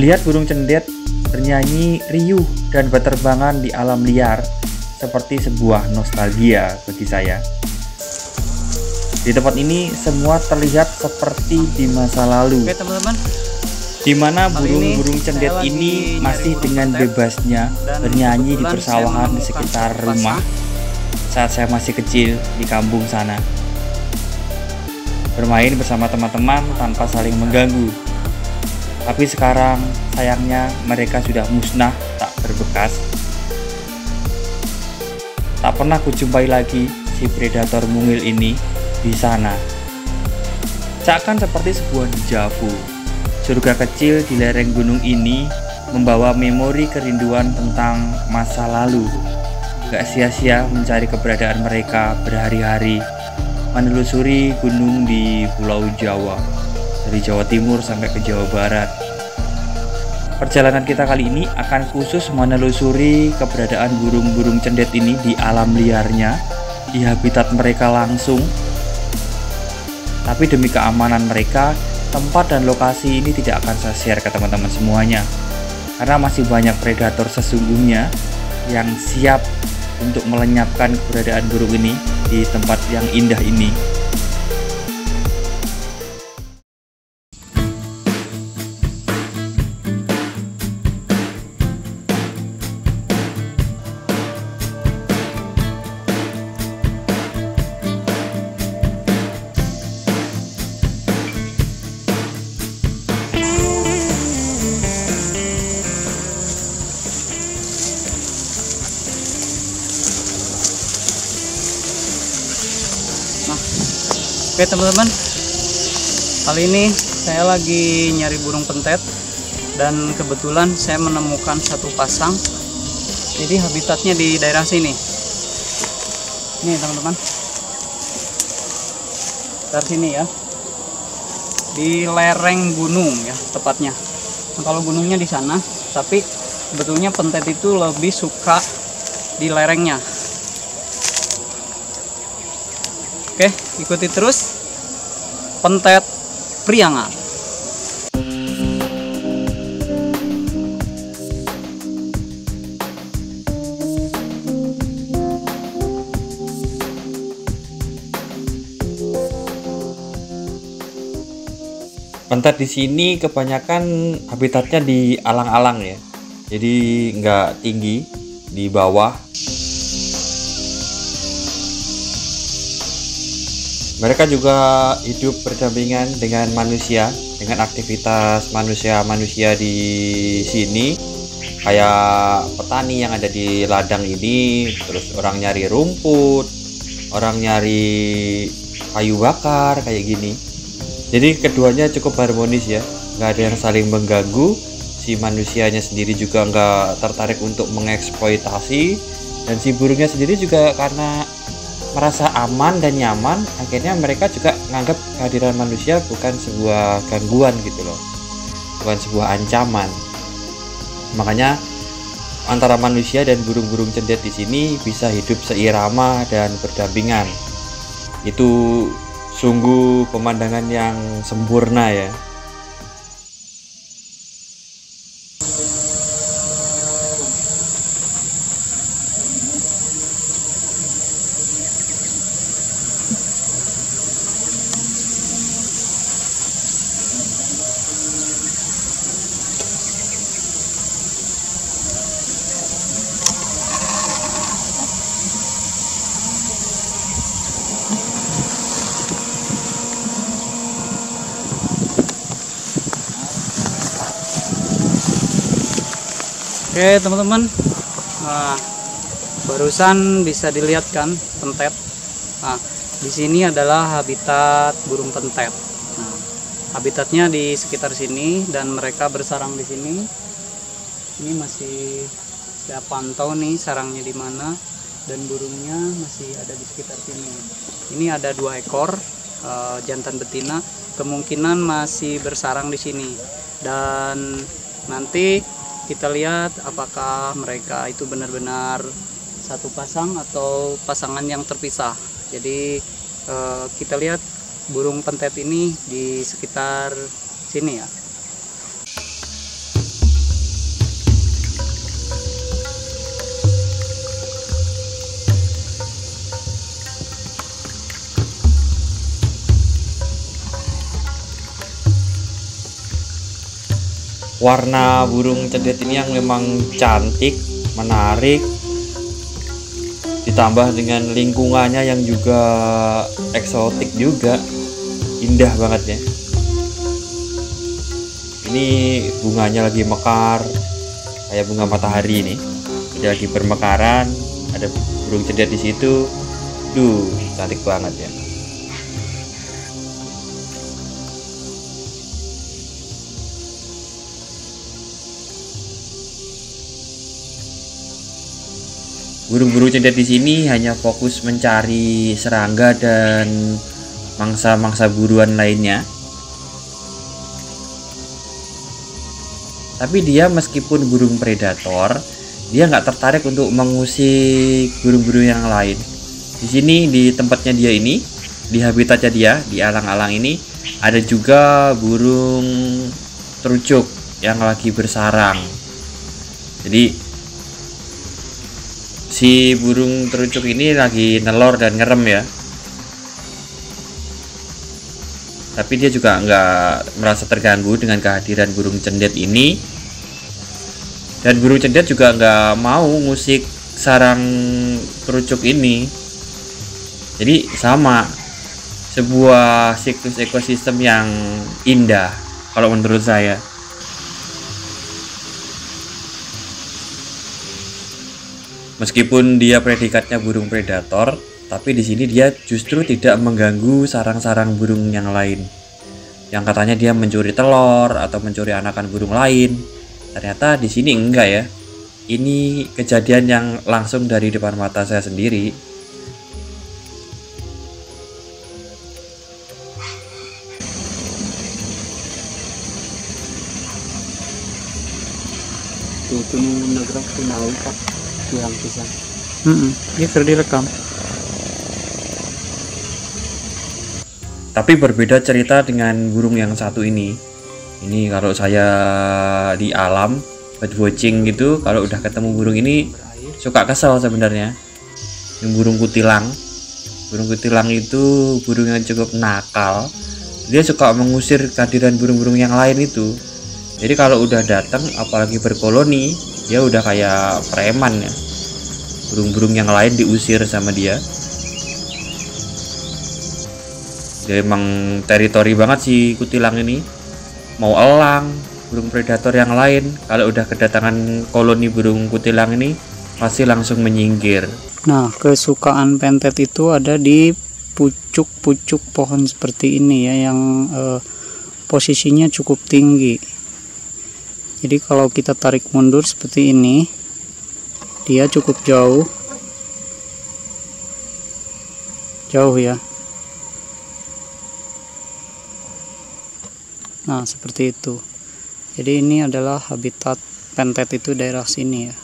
Melihat burung cendet bernyanyi riuh dan berterbangan di alam liar seperti sebuah nostalgia bagi saya. Di tempat ini semua terlihat seperti di masa lalu. Oke teman-teman, di mana burung-burung cendet ini masih dengan bebasnya bernyanyi di persawahan di sekitar rumah saat saya masih kecil di kampung sana. Bermain bersama teman-teman tanpa saling mengganggu. Tapi sekarang sayangnya mereka sudah musnah tak berbekas. Tak pernah kujumpai lagi si predator mungil ini di sana. Seakan seperti sebuah déjà vu. Surga kecil di lereng gunung ini membawa memori kerinduan tentang masa lalu. Gak sia-sia mencari keberadaan mereka berhari-hari menelusuri gunung di Pulau Jawa, dari Jawa Timur sampai ke Jawa Barat. Perjalanan kita kali ini akan khusus menelusuri keberadaan burung-burung cendet ini di alam liarnya, di habitat mereka langsung. Tapi demi keamanan mereka, tempat dan lokasi ini tidak akan saya share ke teman-teman semuanya, karena masih banyak predator sesungguhnya yang siap untuk melenyapkan keberadaan burung ini di tempat yang indah ini. Oke teman-teman, kali ini saya lagi nyari burung pentet dan kebetulan saya menemukan satu pasang. Jadi habitatnya di daerah sini nih teman-teman, dari sini ya, di lereng gunung ya tepatnya. Nah, kalau gunungnya di sana, tapi sebetulnya pentet itu lebih suka di lerengnya. Oke, ikuti terus pentet priangan. Pentet di sini kebanyakan habitatnya di alang-alang ya. Jadi nggak tinggi, di bawah. Mereka juga hidup berdampingan dengan manusia, dengan aktivitas manusia di sini, kayak petani yang ada di ladang ini, terus orang nyari rumput, orang nyari kayu bakar kayak gini. Jadi keduanya cukup harmonis ya, nggak ada yang saling mengganggu. Si manusianya sendiri juga nggak tertarik untuk mengeksploitasi, dan si burungnya sendiri juga karena merasa aman dan nyaman, akhirnya mereka juga menganggap kehadiran manusia bukan sebuah gangguan gitu loh, bukan sebuah ancaman. Makanya antara manusia dan burung-burung cendet di sini bisa hidup seirama dan berdampingan. Itu sungguh pemandangan yang sempurna ya. Oke teman-teman, nah, barusan bisa dilihat kan pentet. Nah, di sini adalah habitat burung pentet. Nah, habitatnya di sekitar sini dan mereka bersarang di sini. Ini masih saya pantau nih sarangnya di mana, dan burungnya masih ada di sekitar sini. Ini ada 2 ekor jantan betina, kemungkinan masih bersarang di sini, dan nanti kita lihat apakah mereka itu benar-benar satu pasang atau pasangan yang terpisah. Jadi kita lihat burung pentet ini di sekitar sini ya. warna burung cendet ini yang memang cantik, menarik, ditambah dengan lingkungannya yang juga eksotik juga, indah banget ya. Ini bunganya lagi mekar kayak bunga matahari ini, dia lagi bermekaran, ada burung cendet di situ. Duh, cantik banget ya. Burung-burung cendet di sini hanya fokus mencari serangga dan mangsa-mangsa buruan lainnya. Tapi dia meskipun burung predator, dia nggak tertarik untuk mengusik burung-burung yang lain. Di sini, di tempatnya dia ini, di habitatnya dia, di alang-alang ini, ada juga burung terucuk yang lagi bersarang. Jadi si burung terucuk ini lagi nelor dan ngerem ya, tapi dia juga nggak merasa terganggu dengan kehadiran burung cendet ini, dan burung cendet juga nggak mau ngusik sarang terucuk ini. Jadi sama, sebuah siklus ekosistem yang indah kalau menurut saya. Meskipun dia predikatnya burung predator, tapi di sini dia justru tidak mengganggu sarang-sarang burung yang lain. Yang katanya dia mencuri telur atau mencuri anakan burung lain, ternyata di sini enggak ya. Ini kejadian yang langsung dari depan mata saya sendiri. Yang bisa ini direkam. Tapi berbeda cerita dengan burung yang satu ini. Ini kalau saya di alam bird watching gitu, kalau udah ketemu burung ini suka kesel sebenarnya. Yang burung kutilang itu burung yang cukup nakal. Dia suka mengusir kehadiran burung-burung yang lain itu. Jadi kalau udah datang, apalagi berkoloni, dia udah kayak preman ya. Burung-burung yang lain diusir sama dia. Dia emang teritori banget sih kutilang ini. Mau elang, burung predator yang lain, kalau udah kedatangan koloni burung kutilang ini, pasti langsung menyingkir. Nah, kesukaan pentet itu ada di pucuk-pucuk pohon seperti ini ya, yang posisinya cukup tinggi. Jadi kalau kita tarik mundur seperti ini, dia cukup jauh ya. Nah, seperti itu. Jadi ini adalah habitat pentet itu, daerah sini ya.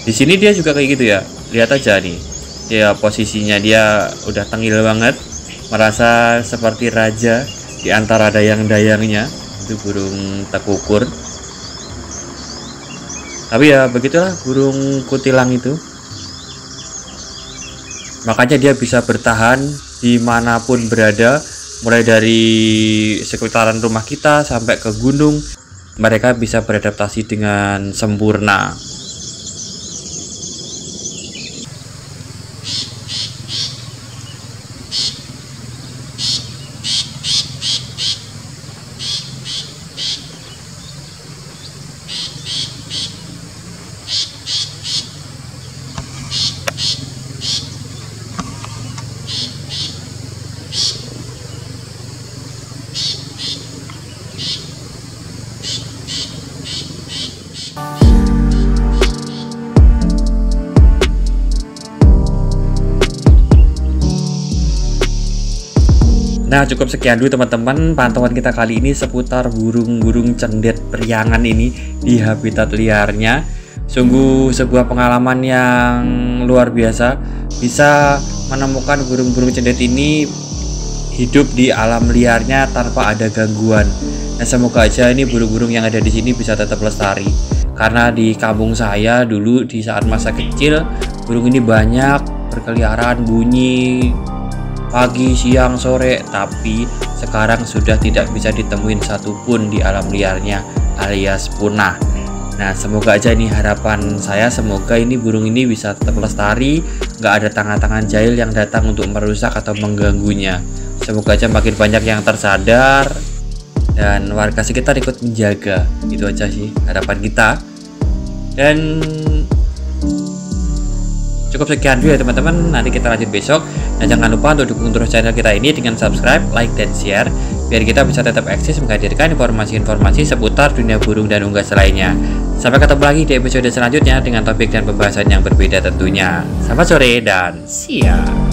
Di sini dia juga kayak gitu ya, lihat aja nih, dia posisinya dia udah tengil banget, merasa seperti raja di antara dayang-dayangnya, itu burung tekukur. Tapi ya begitulah burung kutilang itu, makanya dia bisa bertahan dimanapun berada, mulai dari sekitaran rumah kita sampai ke gunung, mereka bisa beradaptasi dengan sempurna. Nah, cukup sekian dulu teman-teman pantauan kita kali ini seputar burung-burung cendet priangan ini di habitat liarnya. Sungguh sebuah pengalaman yang luar biasa, bisa menemukan burung-burung cendet ini hidup di alam liarnya tanpa ada gangguan. Nah, semoga aja ini burung-burung yang ada di sini bisa tetap lestari. Karena di kampung saya dulu di saat masa kecil, burung ini banyak berkeliaran bunyi pagi, siang, sore, tapi sekarang sudah tidak bisa ditemuin satupun di alam liarnya alias punah. Nah, semoga aja nih harapan saya, semoga ini burung ini bisa tetap lestari, nggak ada tangan-tangan jahil yang datang untuk merusak atau mengganggunya. Semoga aja makin banyak yang tersadar dan warga sekitar ikut menjaga. Itu aja sih harapan kita. Dan cukup sekian dulu ya teman-teman, nanti kita lanjut besok. Nah, jangan lupa untuk dukung terus channel kita ini dengan subscribe, like, dan share, biar kita bisa tetap eksis menghadirkan informasi-informasi seputar dunia burung dan unggas lainnya. Sampai ketemu lagi di episode selanjutnya dengan topik dan pembahasan yang berbeda tentunya. Selamat sore dan siang.